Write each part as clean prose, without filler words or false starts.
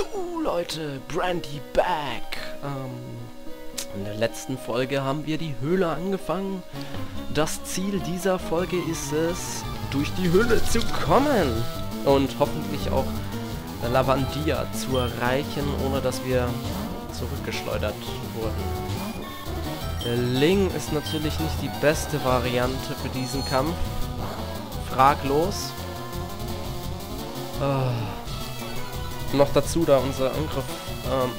Jo Leute, Brandy back! In der letzten Folge haben wir die Höhle angefangen. Das Ziel dieser Folge ist es, durch die Höhle zu kommen. Und hoffentlich auch Lavandia zu erreichen, ohne dass wir zurückgeschleudert wurden. Der Ling ist natürlich nicht die beste Variante für diesen Kampf. Fraglos. Noch dazu, da unser Angriff...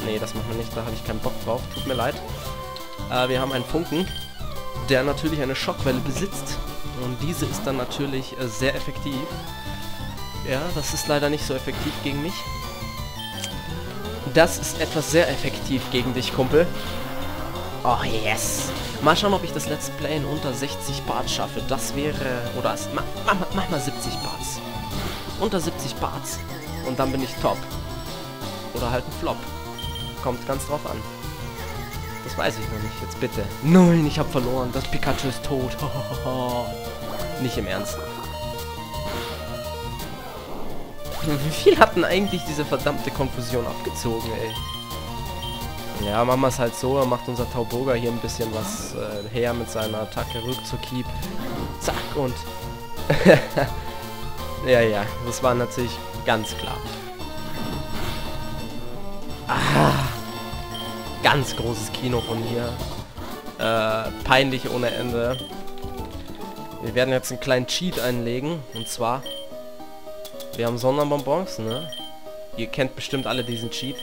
nee, das machen wir nicht, da habe ich keinen Bock drauf, tut mir leid. Wir haben einen Funken, der natürlich eine Schockwelle besitzt. Und diese ist dann natürlich sehr effektiv. Ja, das ist leider nicht so effektiv gegen mich. Das ist etwas sehr effektiv gegen dich, Kumpel. Oh yes! Mal schauen, ob ich das Let's Play in unter 60 Barts schaffe. Das wäre... oder mach mal 70 Barts. Unter 70 Barts. Und dann bin ich top. Oder halt ein Flop. Kommt ganz drauf an. Das weiß ich noch nicht. Jetzt bitte. Nein, ich habe verloren. Das Pikachu ist tot. Nicht im Ernst. Wie viel hat denn eigentlich diese verdammte Konfusion abgezogen, ey? Ja, machen wir es halt so. Macht unser Tauboga hier ein bisschen was her mit seiner Attacke. Rückzug-Keep. Zack und... ja, das war natürlich ganz klar. Ah, ganz großes Kino von hier. Peinlich ohne Ende. Wir werden jetzt einen kleinen Cheat einlegen. Und zwar... wir haben Sonderbonbons, ne? Ihr kennt bestimmt alle diesen Cheat.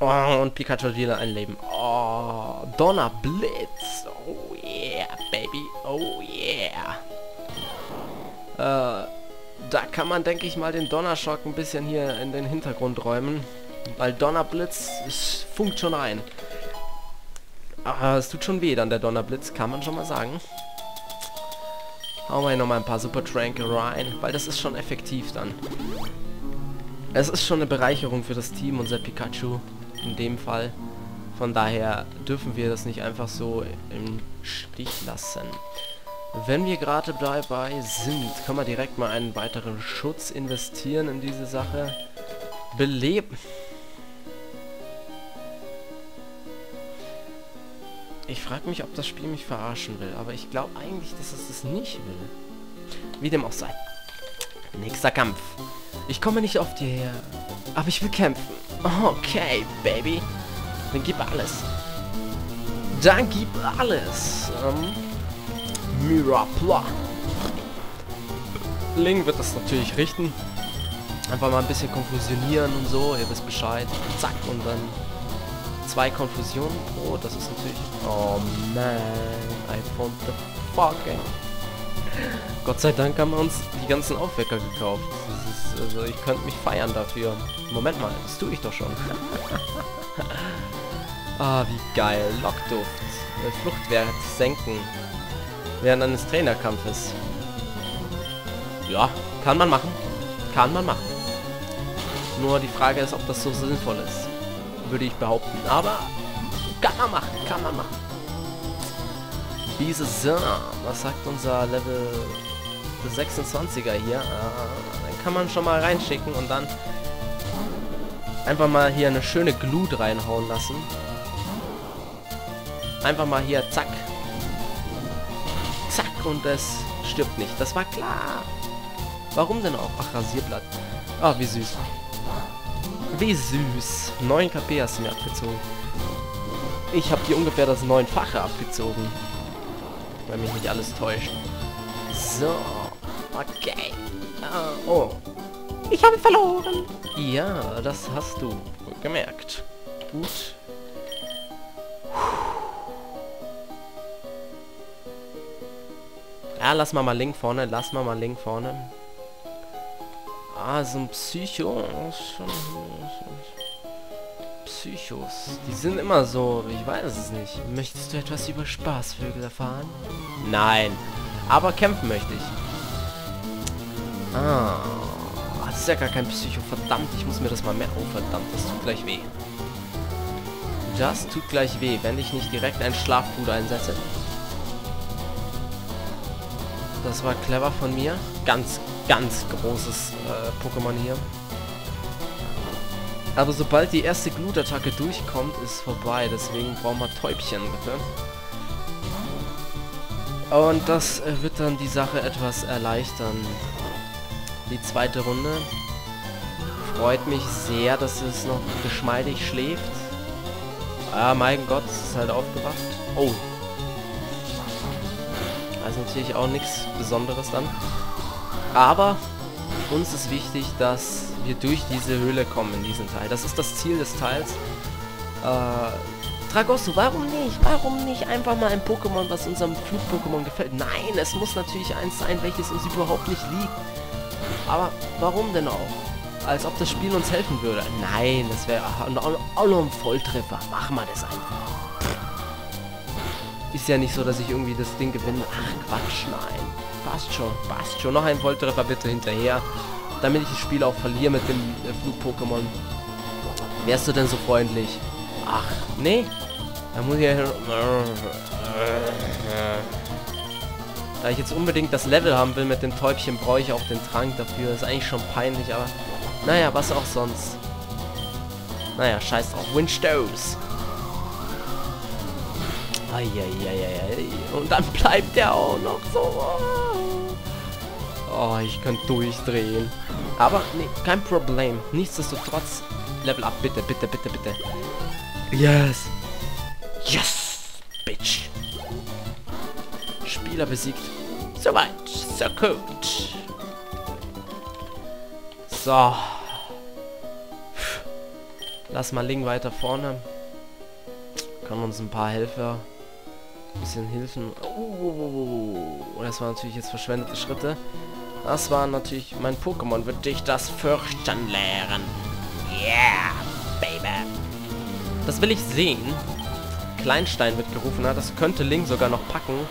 Oh, und Pikachu hat wieder ein Leben. Oh, Donnerblitz. Oh yeah, baby. Oh yeah. Da kann man, denke ich mal, den Donnerschock ein bisschen hier in den Hintergrund räumen. Weil Donnerblitz funkt schon ein. Es tut schon weh dann, der Donnerblitz, kann man schon mal sagen. Hauen wir hier nochmal ein paar Supertränke rein, weil das ist schon effektiv dann. Es ist schon eine Bereicherung für das Team, unser Pikachu in dem Fall. Von daher dürfen wir das nicht einfach so im Stich lassen. Wenn wir gerade dabei sind, können wir direkt mal einen weiteren Schutz investieren in diese Sache. Beleben. Ich frage mich, ob das Spiel mich verarschen will, aber ich glaube eigentlich, dass es das nicht will. Wie dem auch sei. Nächster Kampf. Ich komme nicht auf dir her, aber ich will kämpfen. Okay, Baby. Dann gib alles. Dann gib alles. Mirapla. Ling wird das natürlich richten. Einfach mal ein bisschen konfusionieren und so. Ihr wisst Bescheid. Zack und dann... 2 Konfusionen. Oh, das ist natürlich... oh man, I found the fucking... Gott sei Dank haben wir uns die ganzen Aufwecker gekauft. Das ist, also ich könnte mich feiern dafür. Moment mal, das tue ich doch schon. Ah, wie geil. Lockduft. Fluchtwert senken. Während eines Trainerkampfes. Ja, kann man machen. Kann man machen. Nur die Frage ist, ob das so sinnvoll ist. Würde ich behaupten, aber kann man machen, kann man machen. Dieses was sagt unser Level 26er hier? Dann kann man schon mal reinschicken und dann einfach mal hier eine schöne Glut reinhauen lassen. Einfach mal hier, zack. Zack, und es stirbt nicht. Das war klar. Warum denn auch? Ach, Rasierblatt. Ah, wie süß. Wie süß. 9 KP hast du mir abgezogen. Ich habe dir ungefähr das 9-fache abgezogen. Wenn mich nicht alles täuscht. So. Okay. Oh. Ich habe verloren. Ja, das hast du gemerkt. Gut. Ja, lass mal Link vorne. Lass mal Link vorne. Ah, so ein Psycho. Psychos. Die sind immer so, ich weiß es nicht. Möchtest du etwas über Spaßvögel erfahren? Nein. Aber kämpfen möchte ich. Ah. Das ist ja gar kein Psycho. Verdammt, ich muss mir das mal merken. Oh, verdammt, das tut gleich weh. Das tut gleich weh, wenn ich nicht direkt einen Schlafbruder einsetze. Das war clever von mir. Ganz großes Pokémon hier. Aber sobald die erste Glutattacke durchkommt, ist vorbei. Deswegen brauchen wir Täubchen, bitte. Und das wird dann die Sache etwas erleichtern. Die zweite Runde. Freut mich sehr, dass es noch geschmeidig schläft. Ah, mein Gott, es ist halt aufgewacht. Oh. Also natürlich auch nichts Besonderes dann. Aber uns ist wichtig, dass wir durch diese Höhle kommen in diesem Teil. Das ist das Ziel des Teils. Tragosso, warum nicht? Warum nicht einfach mal ein Pokémon, was unserem Flug-Pokémon gefällt? Nein, es muss natürlich eins sein, welches uns überhaupt nicht liegt. Aber warum denn auch? Als ob das Spiel uns helfen würde. Nein, das wäre auch noch ein Volltreffer. Machen wir das einfach. Ist ja nicht so, dass ich irgendwie das Ding gewinne. Ach, Quatsch, nein. Passt schon, passt schon. Noch ein Volltreffer bitte hinterher, damit ich das Spiel auch verliere mit dem Flug-Pokémon. Wärst du denn so freundlich? Ach, nee. Da muss ich ja... Da ich jetzt unbedingt das Level haben will mit dem Täubchen, brauche ich auch den Trank dafür. Ist eigentlich schon peinlich, aber... Naja, was auch sonst. Naja, scheiß drauf. Winstows. Eieieiei. Und dann bleibt der auch noch so... Oh, ich könnte durchdrehen. Aber, nee, kein Problem. Nichtsdestotrotz, Level up, bitte, bitte, bitte, bitte. Yes. Yes, bitch. Spieler besiegt. So weit, so gut. So. Lass mal Ling weiter vorne. Kann uns ein paar Helfer... Ein bisschen Hilfen. Oh, das waren natürlich jetzt verschwendete Schritte. Das war natürlich mein Pokémon. Wird dich das fürchten lehren? Yeah, baby. Das will ich sehen. Kleinstein wird gerufen. Ja, das könnte Ling sogar noch packen.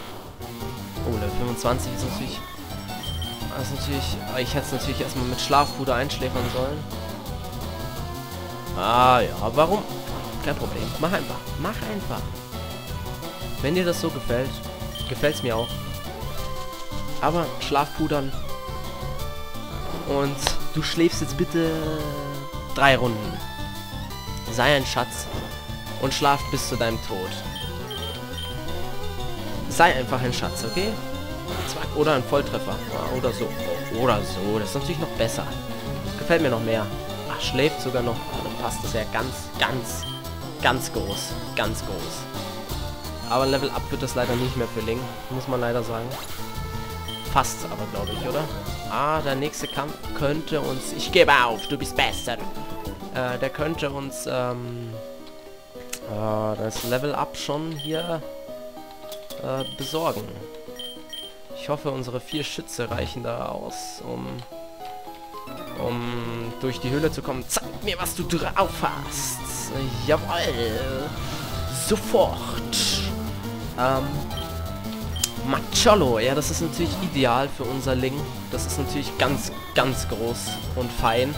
Oh, Level 25 ist natürlich... Ich hätte es natürlich erstmal mit Schlafpuder einschläfern sollen. Ah ja, warum? Kein Problem. Mach einfach. Mach einfach. Wenn dir das so gefällt, gefällt es mir auch. Aber Schlafpudern. Und du schläfst jetzt bitte 3 Runden. Sei ein Schatz und schlaf bis zu deinem Tod. Sei einfach ein Schatz, okay? Zwack, oder ein Volltreffer. Ja, oder so. Oder so. Das ist natürlich noch besser. Gefällt mir noch mehr. Ach, schläft sogar noch. Dann passt das ja ganz, ganz, ganz groß. Ganz groß. Aber Level Up wird das leider nicht mehr für Ling, muss man leider sagen. Fast aber, glaube ich, oder? Ah, der nächste Kampf könnte uns... Ich gebe auf, du bist besser. Der könnte uns... das Level Up schon hier besorgen. Ich hoffe, unsere 4 Schütze reichen da aus, um durch die Höhle zu kommen. Zeig mir, was du drauf hast. Jawohl. Sofort. Macholo, ja, das ist natürlich ideal für unser Ling. Das ist natürlich ganz, ganz groß und fein.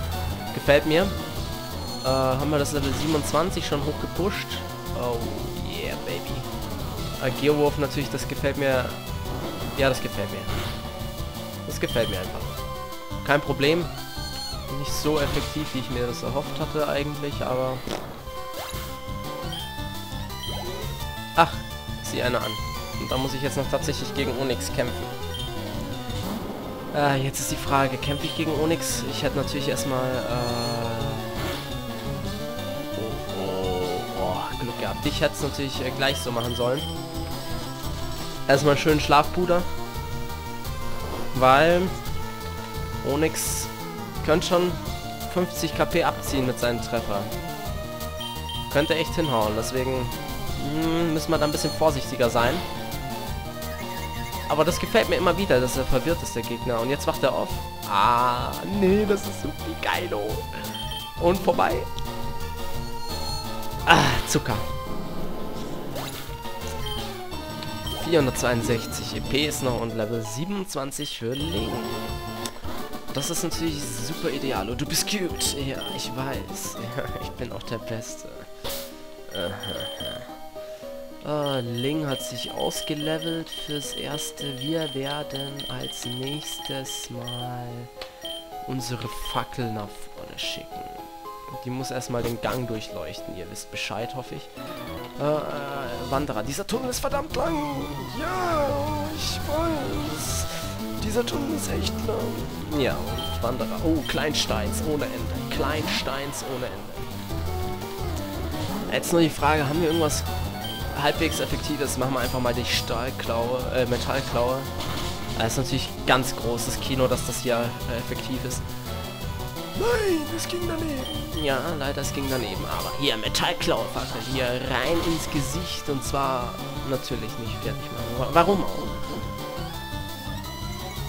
Gefällt mir. Haben wir das Level 27 schon hochgepusht? Oh, yeah, baby. Geowurf natürlich, das gefällt mir. Ja, das gefällt mir. Das gefällt mir einfach. Kein Problem. Nicht so effektiv, wie ich mir das erhofft hatte eigentlich, aber... Ach. Die eine an. Und da muss ich jetzt noch tatsächlich gegen Onyx kämpfen. Jetzt ist die Frage, kämpfe ich gegen Onyx? Ich hätte natürlich erstmal Glück gehabt. Ich hätte es natürlich gleich so machen sollen. Erstmal schön Schlafpuder. Weil Onyx könnte schon 50 KP abziehen mit seinen Treffer. Könnte echt hinhauen, deswegen... müssen wir da ein bisschen vorsichtiger sein. Aber das gefällt mir immer wieder, dass er verwirrt ist, der Gegner. Und jetzt wacht er auf. Ah, nee, das ist so geil. Und vorbei. Ah, Zucker. 462 EP ist noch und Level 27 für Ling. Das ist natürlich super ideal. Und du bist cute. Ja, ich weiß. Ja, ich bin auch der Beste. Ling hat sich ausgelevelt fürs Erste. Wir werden als nächstes mal unsere Fackel nach vorne schicken. Die muss erstmal den Gang durchleuchten. Ihr wisst Bescheid, hoffe ich. Wanderer. Dieser Tunnel ist verdammt lang. Ja, ich weiß. Dieser Tunnel ist echt lang. Ja, und Wanderer. Oh, Kleinsteins ohne Ende. Kleinsteins ohne Ende. Jetzt nur die Frage, haben wir irgendwas halbwegs Effektives? Machen wir einfach mal die Stahlklaue, Metallklaue. Das ist natürlich ganz großes Kino, dass das hier effektiv ist. Nein, es ging daneben. Ja, leider, es ging daneben. Aber hier, Metallklaue, Vater, hier rein ins Gesicht. Und zwar natürlich nicht fertig machen. Warum auch?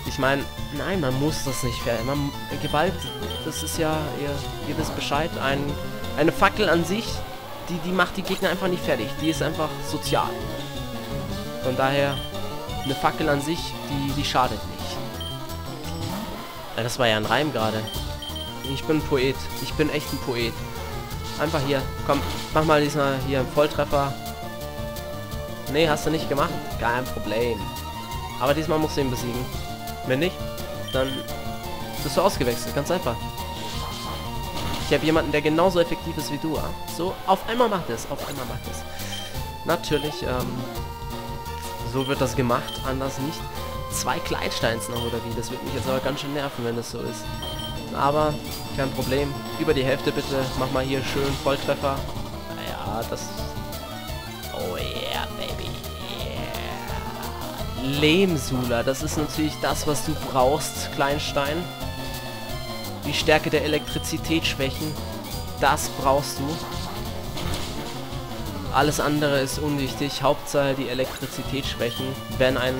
Ich meine, nein, man muss das nicht fertig machen. Gewalt, das ist ja, ihr wisst Bescheid, eine Fackel an sich, die macht die Gegner einfach nicht fertig. Die ist einfach sozial. Von daher, eine Fackel an sich, die schadet nicht. Das war ja ein Reim gerade. Ich bin ein Poet. Ich bin echt ein Poet. Einfach hier. Komm, mach mal diesmal hier einen Volltreffer. Nee, hast du nicht gemacht? Kein Problem. Aber diesmal musst du ihn besiegen. Wenn nicht, dann bist du ausgewechselt. Ganz einfach. Ich habe jemanden, der genauso effektiv ist wie du. So, auf einmal macht es. Auf einmal macht es. Natürlich, so wird das gemacht. Anders nicht. 2 Kleinsteins noch oder wie? Das wird mich jetzt aber ganz schön nerven, wenn das so ist. Aber kein Problem. Über die Hälfte bitte. Mach mal hier schön Volltreffer. Ja, das... Oh yeah, baby. Yeah. Lehmsula. Das ist natürlich das, was du brauchst, Kleinstein. Die Stärke der Elektrizität schwächen. Das brauchst du. Alles andere ist unwichtig. Hauptsache die Elektrizität schwächen. Wenn ein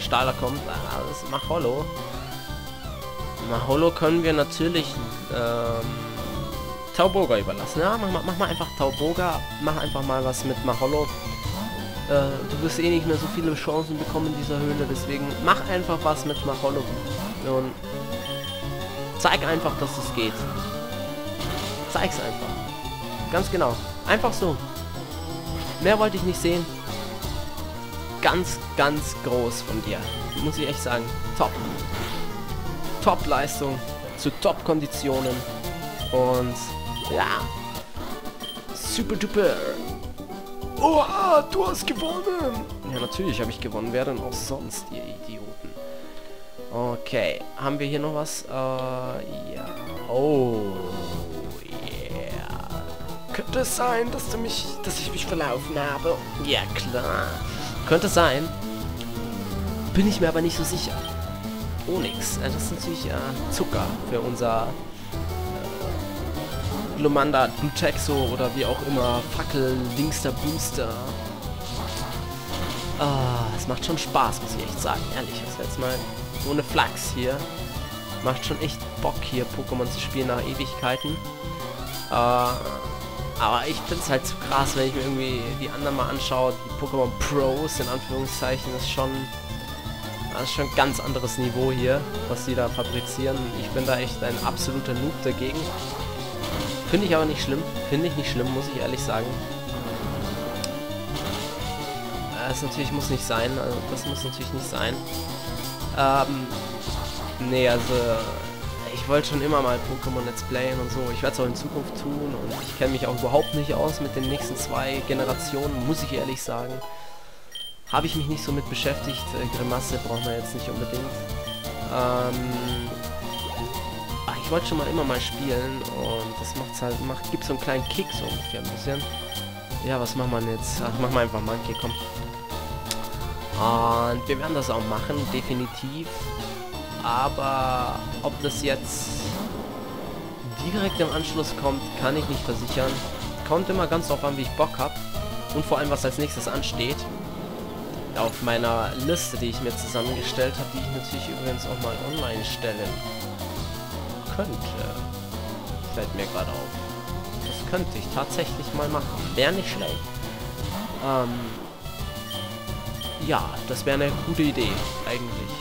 Stahler kommt, das macht Hollow. Hollow können wir natürlich Tauboga überlassen. Ja, mach mal einfach Tauboga. Mach einfach mal was mit Maholo. Du wirst eh nicht mehr so viele Chancen bekommen in dieser Höhle, deswegen mach einfach was mit Maholo. Und zeig einfach, dass es geht. Zeig's einfach. Ganz genau. Einfach so. Mehr wollte ich nicht sehen. Ganz, ganz groß von dir. Muss ich echt sagen. Top. Top-Leistung, zu Top-Konditionen und ja, super duper. Oha, du hast gewonnen! Ja, natürlich habe ich gewonnen, wer denn auch sonst, ihr Idioten. Okay, haben wir hier noch was? Ja. Oh, yeah. Könnte es sein, dass ich mich verlaufen habe? Ja, klar. Könnte sein. Bin ich mir aber nicht so sicher. Oh, nix. Das ist natürlich Zucker für unser Glomanda Dutexo oder wie auch immer. Fackel, Dingster, Booster. Es macht schon Spaß, muss ich echt sagen. Ehrlich, das jetzt mal ohne Flachs hier. Macht schon echt Bock hier, Pokémon zu spielen nach Ewigkeiten. Aber ich find's halt zu krass, wenn ich mir irgendwie die anderen mal anschaue. Die Pokémon Pros, in Anführungszeichen, ist schon... Das ist schon ein ganz anderes Niveau hier, was die da fabrizieren. Ich bin da echt ein absoluter Noob dagegen. Finde ich aber nicht schlimm. Finde ich nicht schlimm, muss ich ehrlich sagen. Das natürlich muss nicht sein. Also das muss natürlich nicht sein. Nee, also... Ich wollte schon immer mal Pokémon Let's Playen und so. Ich werde es auch in Zukunft tun. Und ich kenne mich auch überhaupt nicht aus mit den nächsten 2 Generationen, muss ich ehrlich sagen. Habe ich mich nicht so mit beschäftigt. Grimasse brauchen wir jetzt nicht unbedingt. Ich wollte schon mal immer mal spielen und das macht's halt, gibt so einen kleinen Kick so ungefähr ein bisschen. Ja, was macht man jetzt? Ach, machen wir einfach Monkey, komm. Und wir werden das auch machen, definitiv. Aber ob das jetzt direkt im Anschluss kommt, kann ich nicht versichern. Kommt immer ganz drauf an, wie ich Bock habe und vor allem, was als nächstes ansteht. Auf meiner Liste, die ich mir zusammengestellt habe, die ich natürlich übrigens auch mal online stellen könnte. Fällt mir gerade auf. Das könnte ich tatsächlich mal machen. Wäre nicht schlecht. Ja, das wäre eine gute Idee, eigentlich.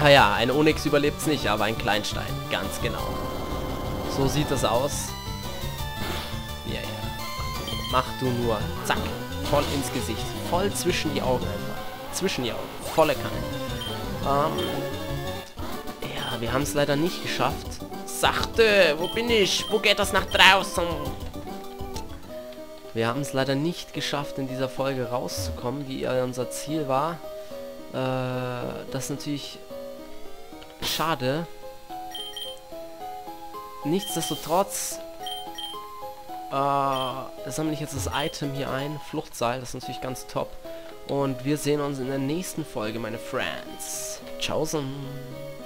Ah ja, ein Onyx überlebt es nicht, aber ein Kleinstein. Ganz genau. So sieht das aus. Ja, ja. Mach du nur. Zack. Voll ins Gesicht. Voll zwischen die Augen einfach. Zwischen die Augen. Volle Kanne. Ja, wir haben es leider nicht geschafft, sachte. Wo bin ich? Wo geht das nach draußen? Wir haben es leider nicht geschafft, in dieser Folge rauszukommen, wie unser Ziel war. Das ist natürlich schade. Nichtsdestotrotz sammle ich jetzt das Item hier ein, Fluchtseil, das ist natürlich ganz top. Und wir sehen uns in der nächsten Folge, meine Friends. Tschaußen.